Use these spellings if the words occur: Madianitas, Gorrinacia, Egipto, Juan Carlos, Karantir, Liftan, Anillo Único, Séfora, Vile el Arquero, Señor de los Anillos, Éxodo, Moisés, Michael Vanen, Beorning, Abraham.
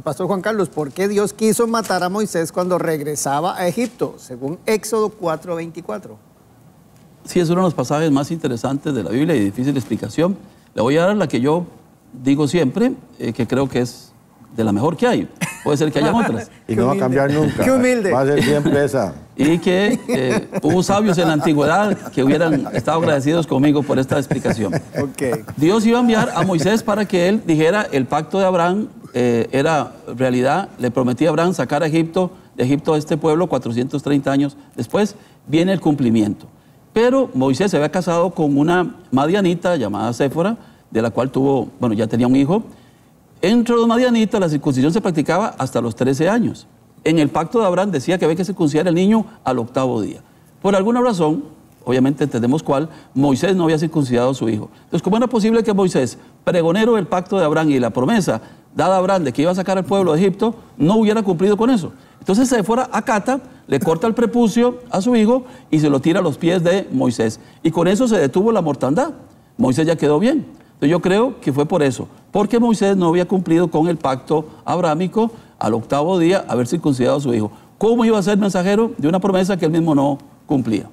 Pastor Juan Carlos, ¿por qué Dios quiso matar a Moisés cuando regresaba a Egipto? Según Éxodo 4:24. Sí, es uno de los pasajes más interesantes de la Biblia y de difícil explicación. Le voy a dar la que yo digo siempre, que creo que es de la mejor que hay. Puede ser que hayan otras. Y no va a cambiar nunca. Qué humilde. Va a ser siempre esa. Y que hubo sabios en la antigüedad que hubieran estado agradecidos conmigo por esta explicación. Okay. Dios iba a enviar a Moisés para que él dijera el pacto de Abraham era realidad. Le prometía a Abraham sacar a Egipto, de Egipto a este pueblo 430 años después. Viene el cumplimiento. Pero Moisés se había casado con una madianita llamada Séfora, de la cual tuvo, bueno, ya tenía un hijo. Entre los madianitas la circuncisión se practicaba hasta los 13 años. En el pacto de Abraham decía que había que circuncidar al niño al 8.º día. Por alguna razón, obviamente entendemos cuál, Moisés no había circuncidado a su hijo. Entonces, ¿cómo era posible que Moisés, pregonero del pacto de Abraham y la promesa dada a Abraham de que iba a sacar al pueblo de Egipto, no hubiera cumplido con eso? Entonces Séfora acata, le corta el prepucio a su hijo y se lo tira a los pies de Moisés. Y con eso se detuvo la mortandad. Moisés ya quedó bien. Entonces yo creo que fue por eso, porque Moisés no había cumplido con el pacto abrámico al 8.º día haber circuncidado a su hijo. ¿Cómo iba a ser mensajero de una promesa que él mismo no cumplía?